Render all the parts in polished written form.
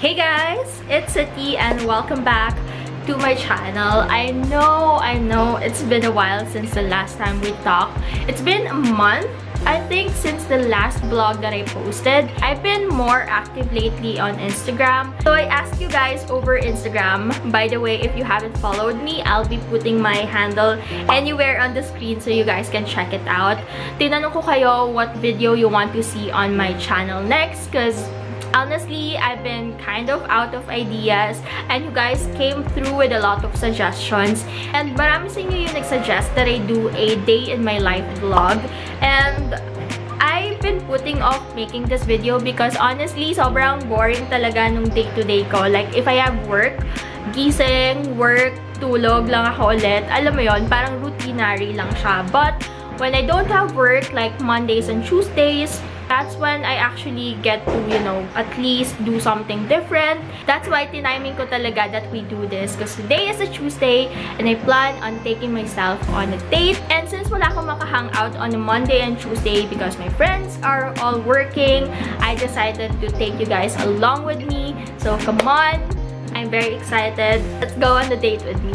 Hey guys, it's Siti and welcome back to my channel. I know it's been a while since the last time we talked. It's been a month, I think, since the last vlog that I posted. I've been more active lately on Instagram. So I asked you guys over Instagram. By the way, if you haven't followed me, I'll be putting my handle anywhere on the screen so you guys can check it out. Tinanong ko kayo what video you want to see on my channel next because honestly, I've been kind of out of ideas and you guys came through with a lot of suggestions. And marami sa inyo yung nagsuggest that I do a day in my life vlog. And I've been putting off making this video because honestly, sobrang boring talaga nung day-to-day ko. Like, if I have work, gising, work, tulog lang ako ulit. Alam mo yon, parang routinary lang siya. But when I don't have work, like Mondays and Tuesdays, that's when I actually get to, you know, at least do something different. That's why tiniming ko talaga that we do this. Because today is a Tuesday and I plan on taking myself on a date. And since wala akong makahang out on a Monday and Tuesday because my friends are all working, I decided to take you guys along with me. So come on, I'm very excited. Let's go on the date with me.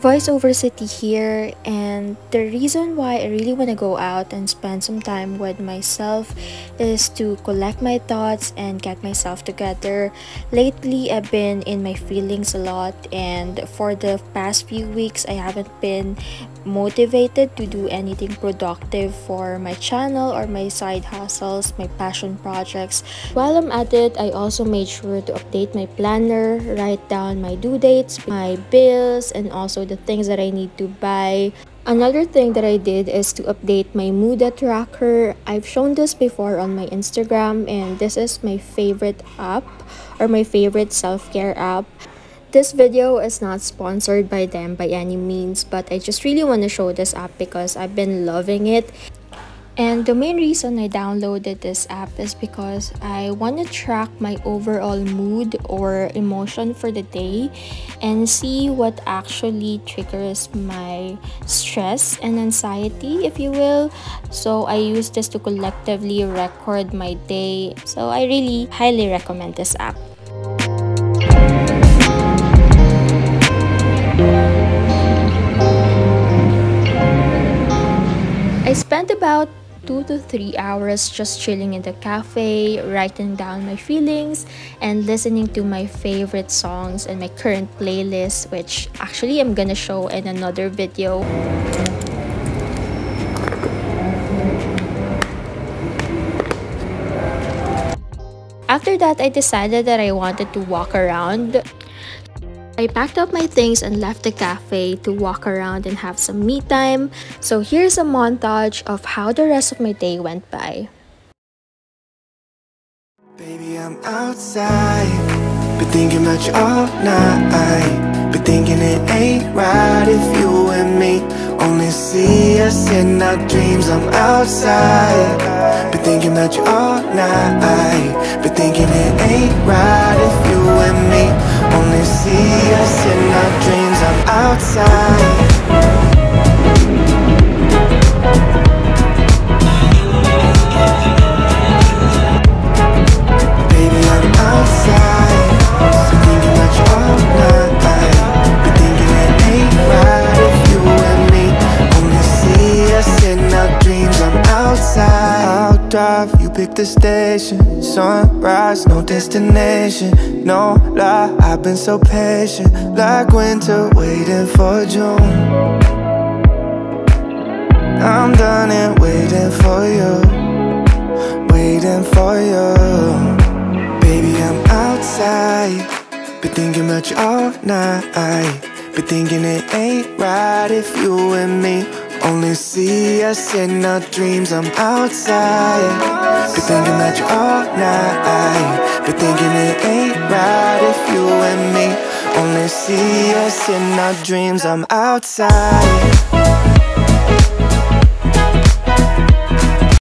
Voiceover City here, and the reason why I really want to go out and spend some time with myself is to collect my thoughts and get myself together. Lately, I've been in my feelings a lot, and for the past few weeks, I haven't been motivated to do anything productive for my channel or my side hustles, my passion projects. While I'm at it, I also made sure to update my planner, write down my due dates, my bills, and also the things that I need to buy. Another thing that I did is to update my Muda tracker. I've shown this before on my Instagram, and this is my favorite app or my favorite self-care app. This video is not sponsored by them by any means, but I just really want to show this app because I've been loving it. And the main reason I downloaded this app is because I want to track my overall mood or emotion for the day and see what actually triggers my stress and anxiety, if you will. So I use this to collectively record my day. So I really highly recommend this app. I spent about 2 to 3 hours just chilling in the cafe, writing down my feelings, and listening to my favorite songs and my current playlist, which actually I'm gonna show in another video. After that, I decided that I wanted to walk around. I packed up my things and left the cafe to walk around and have some me time. So here's a montage of how the rest of my day went by. Baby, I'm outside, been thinking about you all night, been thinking it ain't right if you and me only see us in our dreams. I'm outside, been thinking about you all night, been thinking it ain't right if you and me only see us in our dreams. I'm outside. Drive, you pick the station, sunrise, no destination, no lie, I've been so patient, like winter waiting for June. I'm done and waiting for you, baby. I'm outside, been thinking about you all night, been thinking it ain't right if you and me only see us in our dreams. I'm outside, been thinking about you all night, been thinking it ain't right if you and me only see us in our dreams. I'm outside.